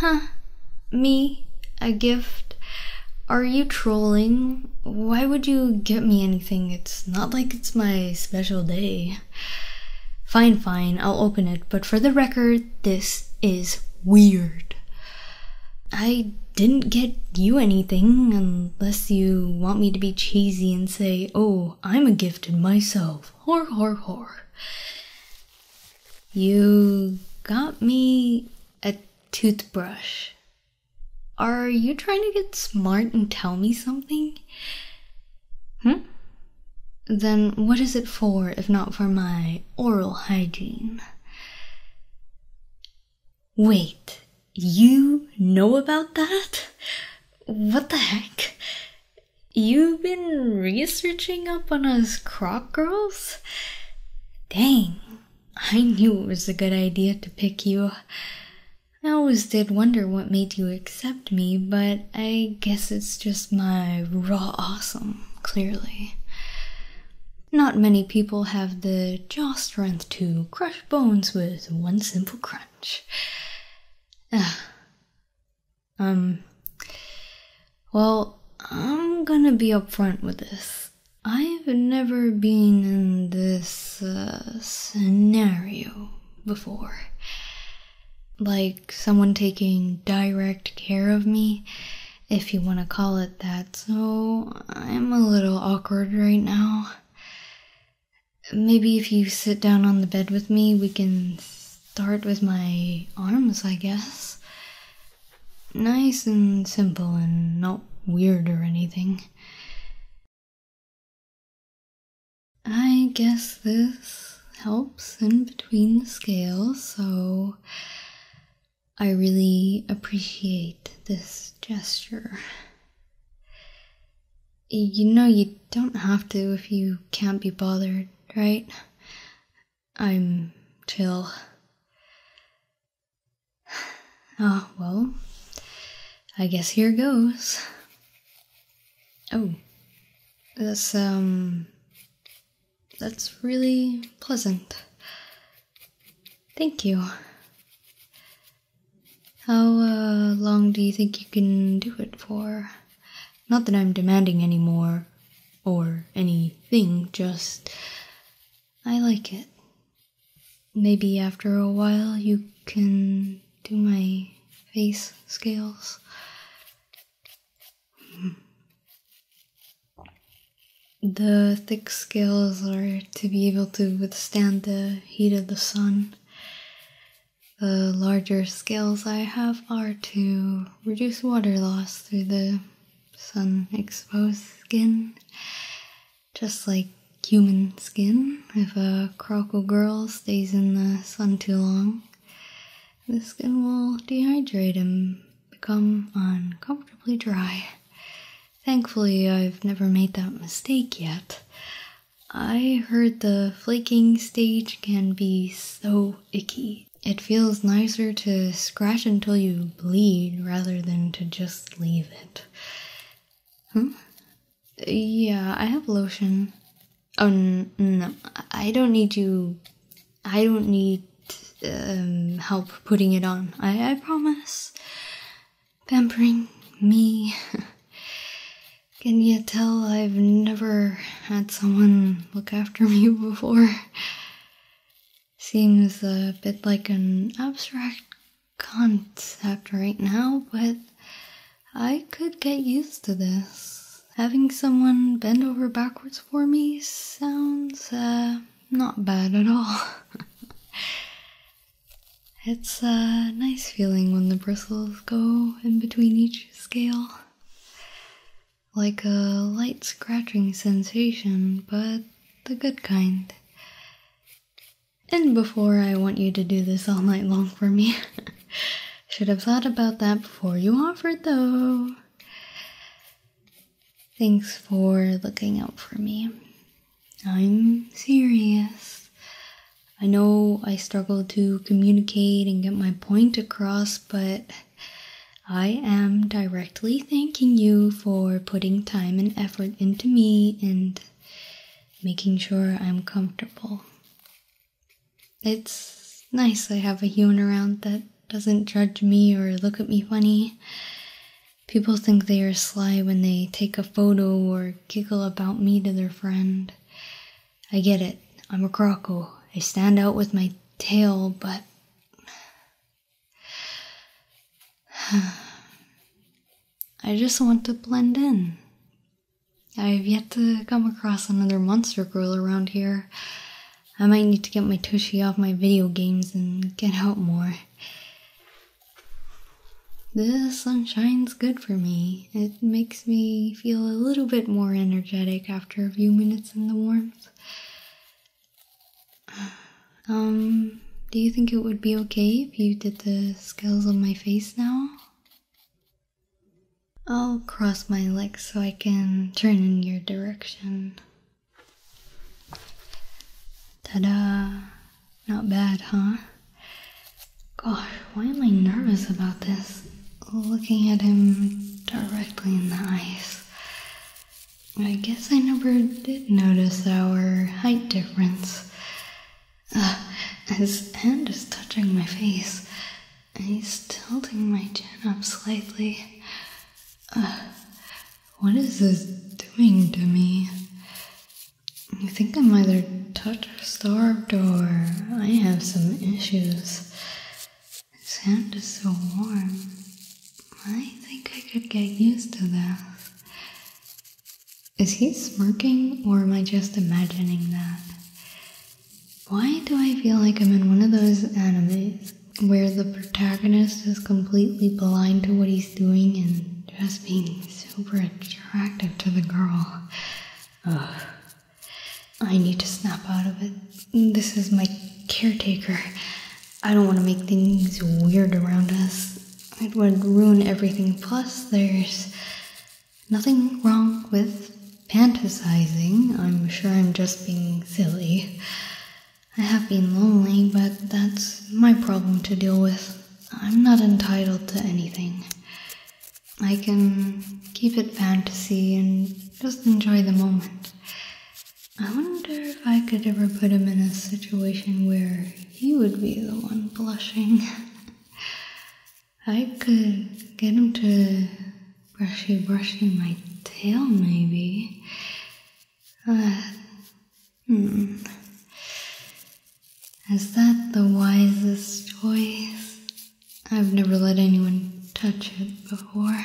Huh, me? A gift? Are you trolling? Why would you get me anything? It's not like it's my special day. Fine, fine, I'll open it, but for the record, this is weird. I didn't get you anything, unless you want me to be cheesy and say, oh, I'm a gift in myself. Hor, hor, hor. You got me a toothbrush. Are you trying to get smart and tell me something? Hmm? Then what is it for if not for my oral hygiene? Wait. You know about that? What the heck? You've been researching up on us croc girls? Dang, I knew it was a good idea to pick you. I always did wonder what made you accept me, but I guess it's just my raw awesome, clearly. Not many people have the jaw strength to crush bones with one simple crunch. Well, I'm gonna be upfront with this. I've never been in this scenario before. Like someone taking direct care of me, if you want to call it that, so I'm a little awkward right now. Maybe if you sit down on the bed with me, we can start with my arms, I guess. Nice and simple and not weird or anything. I guess this helps in between the scales, so I really appreciate this gesture. You know, you don't have to if you can't be bothered, right? I'm chill. Ah, well, I guess here goes. Oh, that's really pleasant. Thank you. How long do you think you can do it for? Not that I'm demanding any more, or anything, just I like it. Maybe after a while you can do my face scales. The thick scales are to be able to withstand the heat of the sun. The larger scales I have are to reduce water loss through the sun-exposed skin, just like human skin. If a croco girl stays in the sun too long, the skin will dehydrate and become uncomfortably dry. Thankfully, I've never made that mistake yet. I heard the flaking stage can be so icky. It feels nicer to scratch until you bleed rather than to just leave it. Huh? Yeah, I have lotion. Oh, no, I don't need you. I don't need help putting it on. I promise. Pampering me. Can you tell I've never had someone look after me before? Seems a bit like an abstract concept right now, but I could get used to this. Having someone bend over backwards for me sounds not bad at all. It's a nice feeling when the bristles go in between each scale. Like a light scratching sensation, but the good kind. And before I want you to do this all night long for me. Should have thought about that before you offered, though. Thanks for looking out for me. I'm serious. I know I struggle to communicate and get my point across, but I am directly thanking you for putting time and effort into me and making sure I'm comfortable. It's nice I have a human around that doesn't judge me or look at me funny. People think they are sly when they take a photo or giggle about me to their friend. I get it. I'm a croco. I stand out with my tail, but... I just want to blend in. I've yet to come across another monster girl around here. I might need to get my tushy off my video games and get out more. The sun shines good for me. It makes me feel a little bit more energetic after a few minutes in the warmth. Do you think it would be okay if you did the scales on my face now? I'll cross my legs so I can turn in your direction. Ta-da! Not bad, huh? Gosh, why am I nervous about this? Looking at him directly in the eyes. I guess I never did notice our height difference. His hand is touching my face, and he's tilting my chin up slightly. What is this doing to me? I think I'm either touch starved or I have some issues. His hand is so warm. I think I could get used to this. Is he smirking, or am I just imagining that? Why do I feel like I'm in one of those animes where the protagonist is completely blind to what he's doing and just being super attractive to the girl? Ugh. I need to snap out of it. This is my caretaker. I don't want to make things weird around us. It would ruin everything. Plus, there's nothing wrong with fantasizing. I'm sure I'm just being silly. I have been lonely, but that's my problem to deal with. I'm not entitled to anything. I can keep it fantasy and just enjoy the moment. I wonder if I could ever put him in a situation where he would be the one blushing. I could get him to brushy my tail, maybe. Is that the wisest choice? I've never let anyone touch it before.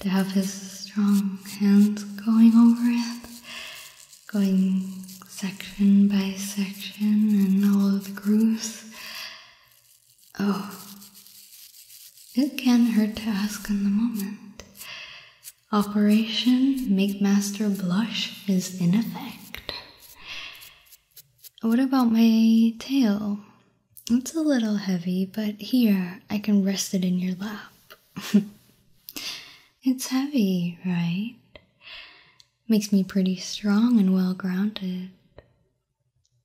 To have his strong hands going over it, going section by section and all of the grooves. Oh, it can't hurt to ask in the moment. Operation Make Master Blush is in effect. What about my tail? It's a little heavy, but here, I can rest it in your lap. It's heavy, right? Makes me pretty strong and well-grounded.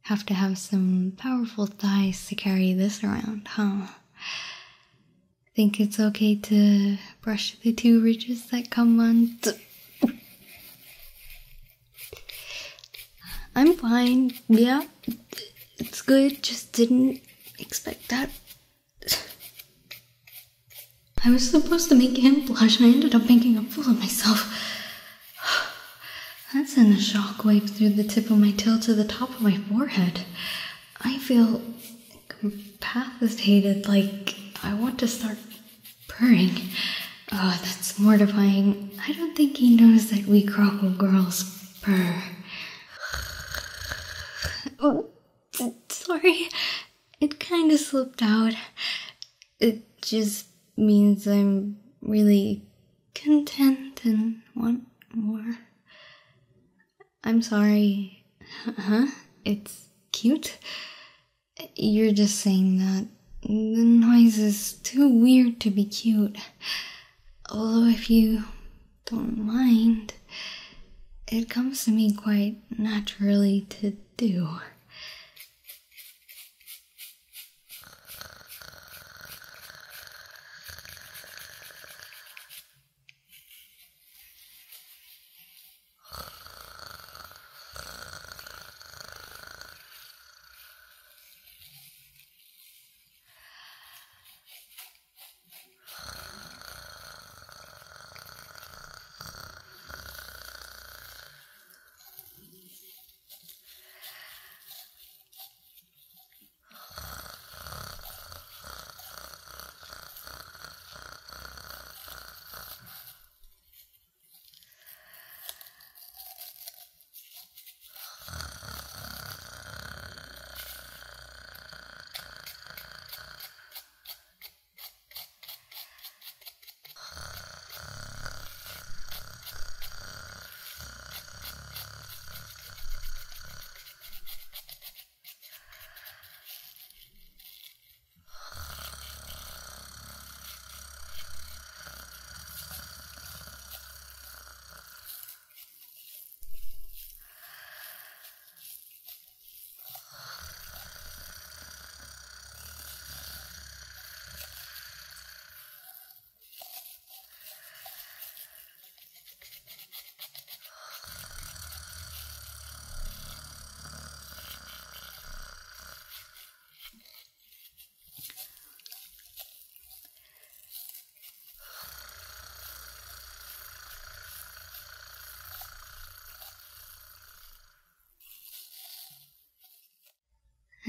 Have to have some powerful thighs to carry this around, huh? Think it's okay to brush the two ridges that come on? I'm fine, yeah. It's good, just didn't expect that. I was supposed to make him blush and I ended up making a fool of myself. That sent a shockwave through the tip of my tail to the top of my forehead. I feel incapacitated, like I want to start purring. Oh, that's mortifying. I don't think he knows that we croco girls purr. Oh, sorry. It kind of slipped out. It just means I'm really content and want more. I'm sorry. Huh? It's cute? You're just saying that. The noise is too weird to be cute. Although if you don't mind, it comes to me quite naturally to do.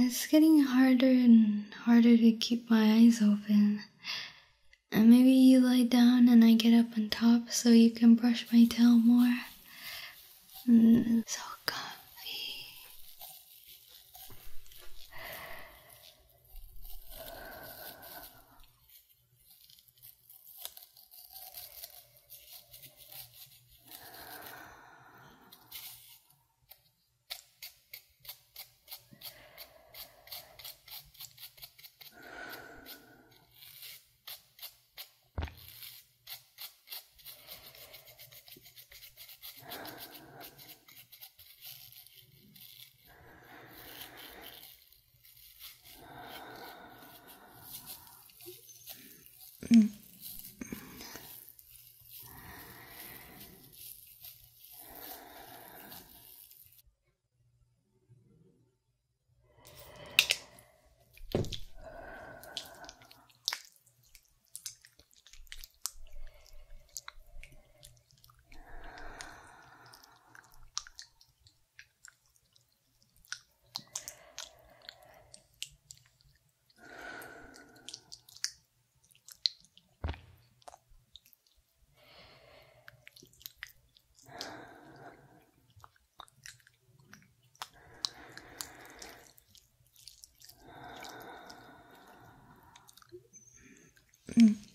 It's getting harder and harder to keep my eyes open. And maybe you lie down and I get up on top so you can brush my tail more. It's so comfy.